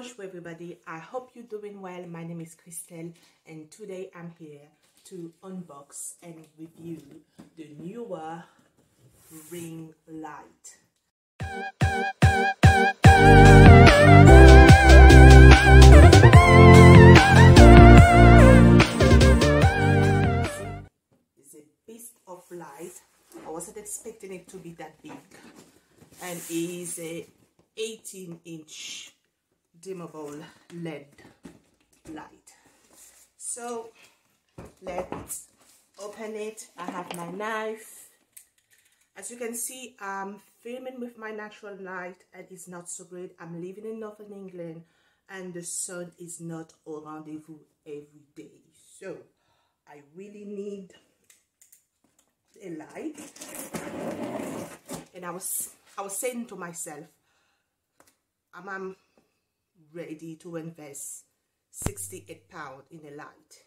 hello everybody, I hope you're doing well. My name is Christel and today I'm here to unbox and review the newer ring light. It's a piece of light. I wasn't expecting it to be that big, and it is a 18-inch dimmable LED light. So let's open it. I have my knife. As you can see, I'm filming with my natural light and it's not so great. I'm living in Northern England and the sun is not au rendezvous every day, so I really need a light. And I was saying to myself, I'm ready to invest £68 in a light,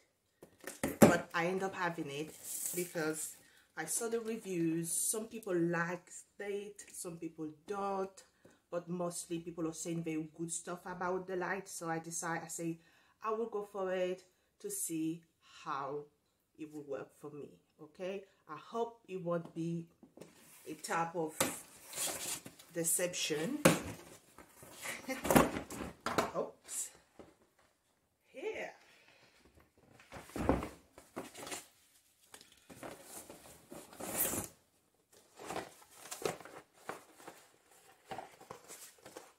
but I end up having it because I saw the reviews. Some people like it, some people don't, but mostly people are saying very good stuff about the light. So I decide, I say I will go for it to see how it will work for me. Okay, I hope it won't be a type of deception. Oops. Here.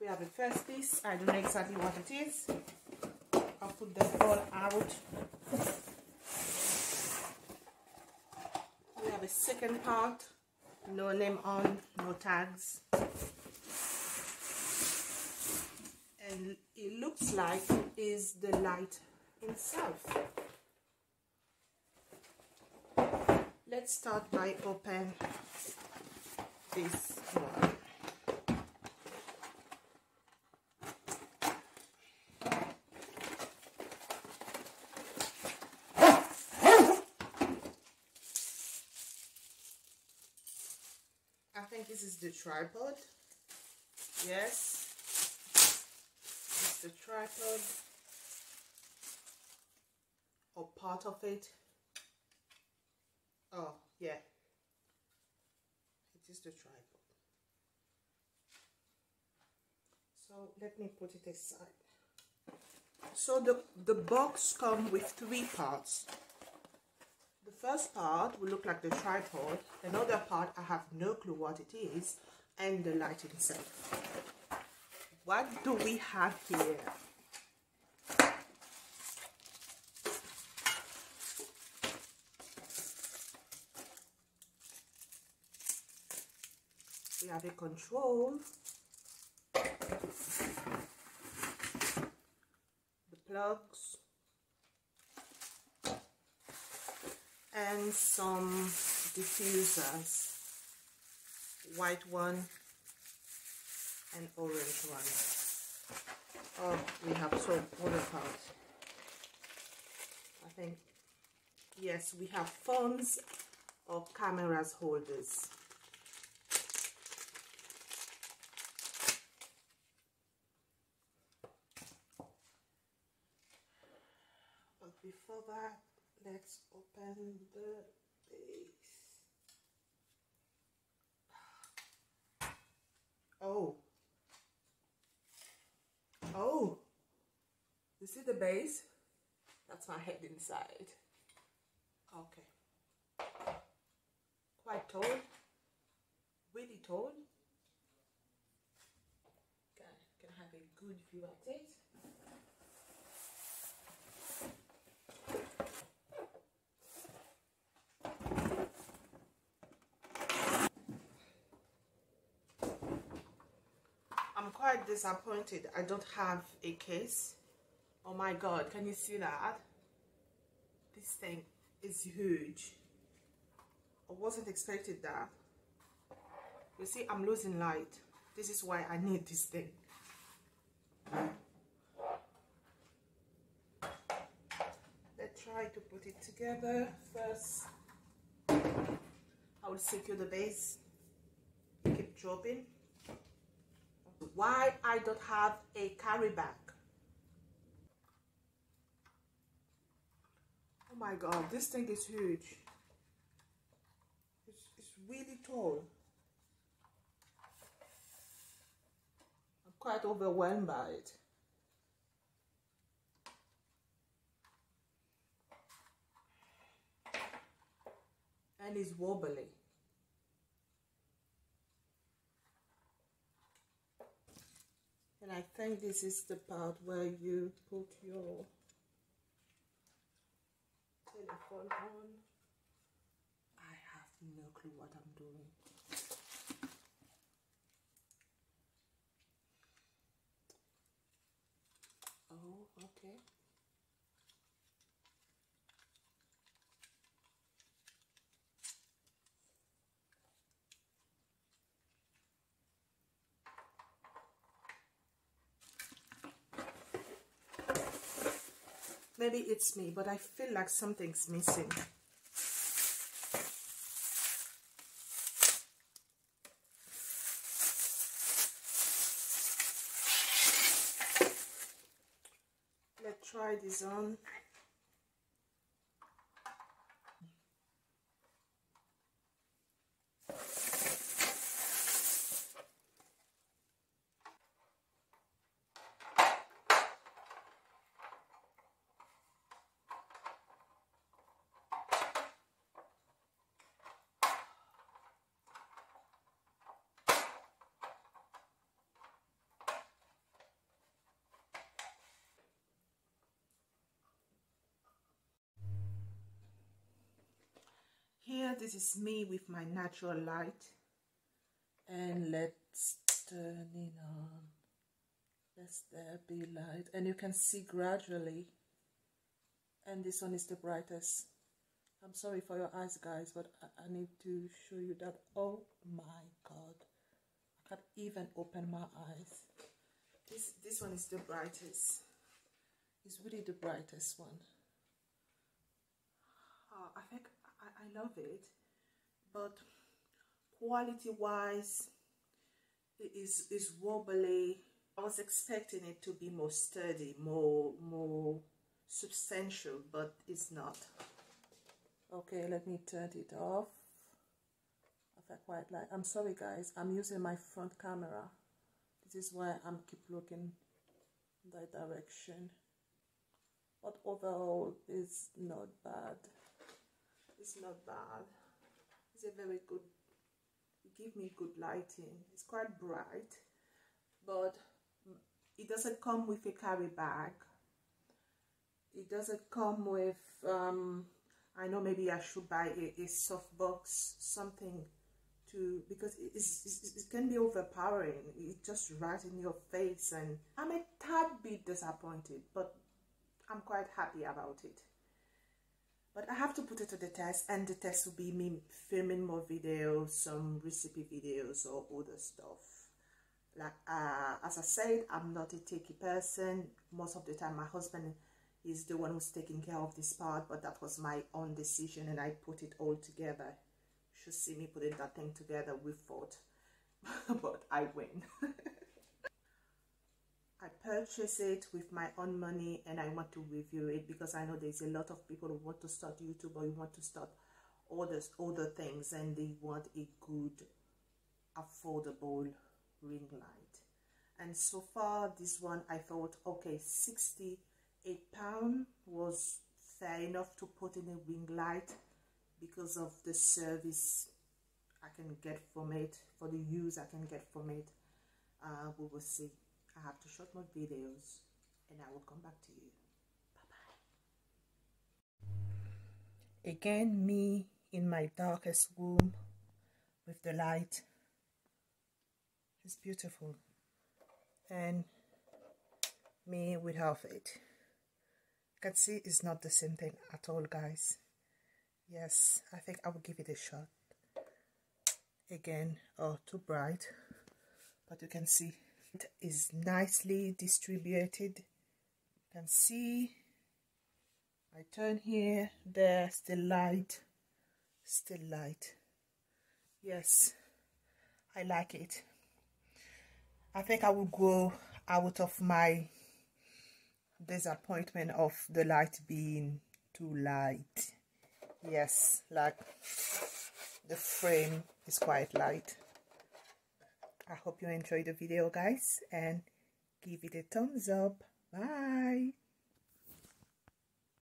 We have the first piece. I don't know exactly what it is. I'll put them all out. We have a second part. No name on, no tags. And it looks like is the light itself. Let's start by open this one. I think this is the tripod. Yes. The tripod or part of it. Oh yeah, it is the tripod. So let me put it aside. So the box comes with three parts. The first part will look like the tripod. Another part I have no clue what it is, and the light itself. What do we have here? We have a control, the plugs, and some diffusers, white one, an orange one. Oh, we have some other parts. I think, yes, we have phones or cameras holders. But before that, let's open the base. Oh. Oh, you see the base? That's my head inside. Okay. Quite tall. Really tall. Okay, can have a good view at it. Quite disappointed I don't have a case. Oh my god, can you see that? This thing is huge. I wasn't expecting that. You see, I'm losing light. This is why I need this thing. Let's try to put it together first. I will secure the base. Keep dropping. Why I don't have a carry bag? Oh my god, this thing is huge. It's really tall. I'm quite overwhelmed by it. And it's wobbly. And I think this is the part where you put your telephone on. I have no clue what I'm doing. Oh, okay. Maybe it's me, but I feel like something's missing. Let's try this on. Here, this is me with my natural light, and let's turn it on. Let's there be light, and you can see gradually. And this one is the brightest. I'm sorry for your eyes, guys, but I need to show you that. Oh my god, I can't even open my eyes. This one is the brightest. It's really the brightest one. I think I love it, but quality wise it is wobbly. I was expecting it to be more sturdy, more substantial, but it's not. Okay, let me turn it off. I quite like. I'm sorry guys, I'm using my front camera. This is why I'm keep looking in that direction, but overall it's not bad. It's not bad. It's a very good, it gives me good lighting. It's quite bright, but it doesn't come with a carry bag. It doesn't come with, I know maybe I should buy a soft box, something to, because it can be overpowering. It's just right in your face, and I'm a tad bit disappointed, but I'm quite happy about it. But I have to put it to the test, and the test will be me filming more videos, some recipe videos or other stuff. Like, as I said, I'm not a techie person. Most of the time my husband is the one who's taking care of this part, but that was my own decision and I put it all together. You should see me putting that thing together. We fought, but I win. I purchased it with my own money and I want to review it because I know there's a lot of people who want to start YouTube or who want to start other things, and they want a good, affordable ring light. And so far, this one I thought, okay, £68 was fair enough to put in a ring light because of the service I can get from it, for the use I can get from it. We will see. I have to shoot more videos and I will come back to you. Bye-bye. Again, me in my darkest room with the light. It's beautiful. And me without it. You can see it's not the same thing at all, guys. Yes, I think I will give it a shot. Again, oh, too bright. But you can see. It is nicely distributed. You can see I turn here, there, still light. Yes, I like it. I think I will go out of my disappointment of the light being too light. Yes, like the frame is quite light. I hope you enjoyed the video, guys, and give it a thumbs up. Bye.